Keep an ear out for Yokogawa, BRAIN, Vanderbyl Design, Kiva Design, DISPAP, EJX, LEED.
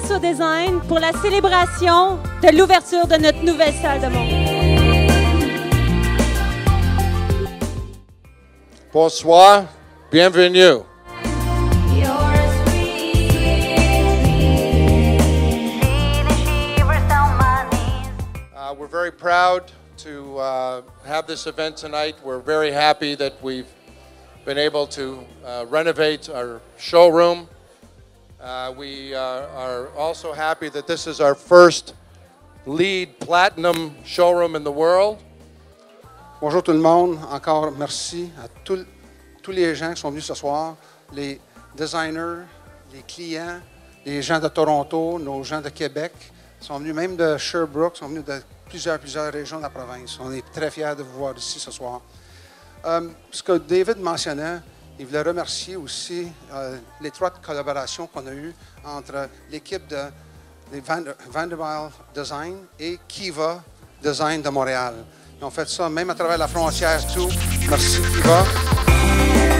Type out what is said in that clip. place au design pour la célébration de l'ouverture de notre nouvelle salle de monde. Bonsoir, bienvenue. We're very proud to have this event tonight. We're very happy that we've been able to renovate our showroom. We are also happy that this is our first LEED Platinum showroom in the world. Bonjour tout le monde. Encore merci à tous les gens qui sont venus ce soir, les designers, les clients, les gens de Toronto, nos gens de Québec, sont venus même de Sherbrooke, sont venus de plusieurs régions de la province. On est très fiers de vous voir ici ce soir. Ce que David mentionnait, il voulait remercier aussi l'étroite collaboration qu'on a eue entre l'équipe de Vanderbyl Design et Kiva Design de Montréal. Ils ont fait ça même à travers la frontière, tout. Merci Kiva.